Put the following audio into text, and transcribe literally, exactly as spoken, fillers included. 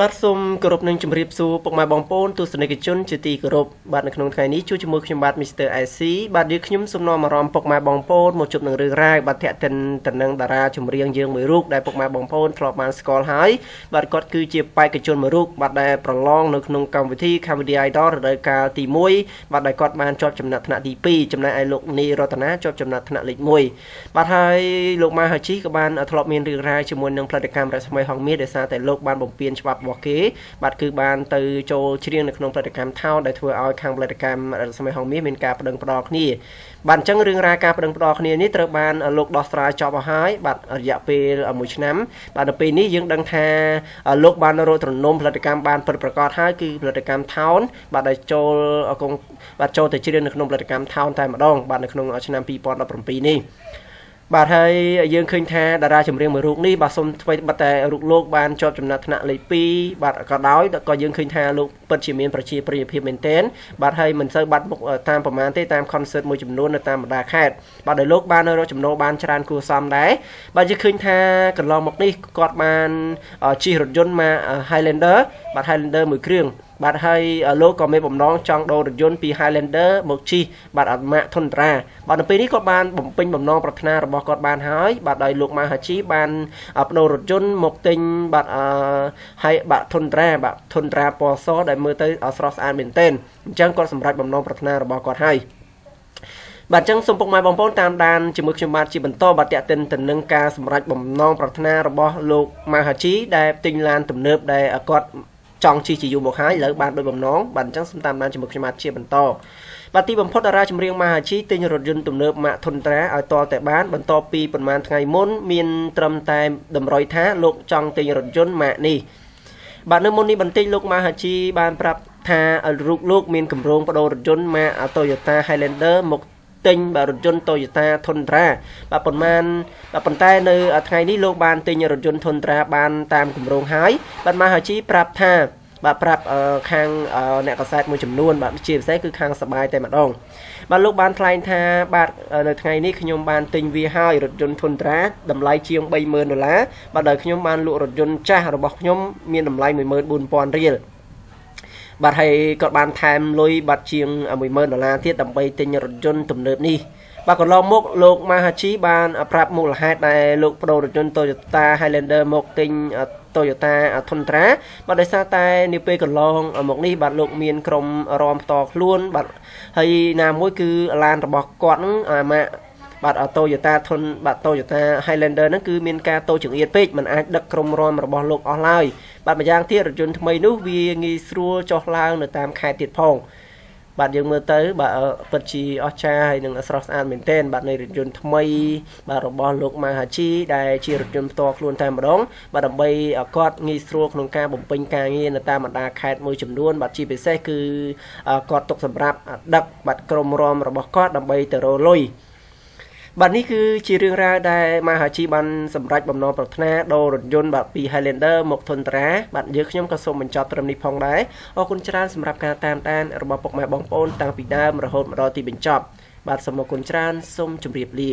បាទនៅក្នុងថ្ងៃនេះជួបជាមួយខ្ញុំបាទមិស្ទ័រអេស៊ី បាទគឺបានទៅចូលជ្រៀងនៅក្នុងផលិតកម្ម បាទហើយយើងឃើញថាតារាចម្រៀងមួយរូបនេះបាទសូម បាទហើយលោកក៏មានបំណងចង់ដូររថយន្តពី Highlander មកជិះបាទអាម៉ាក់ Tundra បាទនៅពេលនេះគាត់បានបំពេញបំណងប្រាថ្នារបស់គាត់បានហើយបាទដោយលោកម៉ាហាជីបានបដូររថយន្តមកទិញបាទហើយបាទ Tundra បាទ Tundra ពណ៌សដែលមើលទៅស្រស់ស្អាតមែនទែនអញ្ចឹងគាត់សម្រេចបំណងប្រាថ្នារបស់គាត់ហើយ បាទ ចឹង សូមពុក ម៉ែ បងប្អូន តាម ដាន ជាមួយ ខ្ញុំ បាទ ជា បន្ត បាទ តាក់ទិន ទៅ នឹង ការ សម្រេច បំណង ប្រាថ្នា របស់ លោក ម៉ាហាជី ដែល ទិញ ឡាន ទំនើប ដែល គាត់ ចង់ជិះជាយូរមកហើយឥឡូវបានដូចបំណងបាទអញ្ចឹងសូមតាមដានជាមួយខ្ញុំបាទជាបន្តបាទទីបំផុតតារាចម្រៀងម៉ាហាជីទិញរថយន្តទំនើបម៉ាក់ Toyota Highlander មក ទិញរថយន្ត Toyota Tundra បាទប៉ុន្មានប៉ុន្តែនៅថ្ងៃនេះលោកបានទិញរថយន្ត Tundra បានតាមគម្រោងហើយបាទម៉ាហាជីប្រាប់ថាបាទប្រាប់ខាងអ្នកកសែតមួយចំនួនបាទជាពិសេសគឺខាងសបាយតែម្ដងបាទលោកបានថ្លែងថាបាទនៅថ្ងៃនេះខ្ញុំបានទិញវាហើយរថយន្ត Tundra តម្លៃជាង បីម៉ឺនដុល្លារ បាទដោយខ្ញុំបានលក់រថយន្តចាស់របស់ខ្ញុំមានតម្លៃ មួយម៉ឺនបួនពាន់ រៀល បាទហើយគាត់បានថែមលុយបាទជាង មួយម៉ឺនដុល្លារ ទៀតដើម្បីទិញរថយន្តទំនើបនេះ បាទកន្លងមកលោកម៉ាហាជីបានប្រាប់មូលហេតុដែលលោកបដូររថយន្ត Toyota Highlander មកទិញ Toyota Tundra បាទដោយសារតែនាពេលកន្លងមកនេះបាទលោកមានក្រុមរំតផ្លួនបាទហើយណាមួយគឺឡានរបស់គាត់ហ្នឹងអាម៉ាក់ បាទ Toyota Tundra បាទ Toyota Highlander ហ្នឹងគឺមានការតូចចង្អៀតពេកមិនអាចដឹកក្រុមរំរបស់លោកអស់ឡើយបាទម្យ៉ាងទៀតរថយន្តថ្មីនោះវាងាយស្រួលចុះឡើងនៅតាមខេត្តទៀតផងបាទយើងមើលទៅបាទពិតជាអស្ចារ្យហើយនឹងស្រស់ស្អាតមែនទែនបាទនៃរថយន្តថ្មីបាទរបស់លោកម៉ាហាជីដែលជារថយន្តផ្ទាល់ខ្លួនតែម្ដងបាទដើម្បីគាត់ងាយស្រួលក្នុងការបំពេញការងារនៅតាមបណ្ដាខេត្តមួយចំនួនបាទជាពិសេសគឺគាត់ຕົកសម្រាប់ដឹកបាទក្រុមរំរបស់គាត់ដើម្បីទៅរកលុយ បាទនេះគឺជារឿងរ៉ាវដែលម៉ាហាជីបានសម្រេចបំណងប្រាថ្នាដូររថយន្តបាទពី Highlander មក Tundra បាទយើងខ្ញុំក៏សូមបញ្ចប់ត្រឹមនេះផងដែរអរគុណច្រើនសម្រាប់ការតាមដានរបស់ពុកម៉ែបងប្អូនតាំងពីដើមរហូតមកដល់ទីបញ្ចប់បាទសូមអរគុណច្រើនសូមជម្រាបលា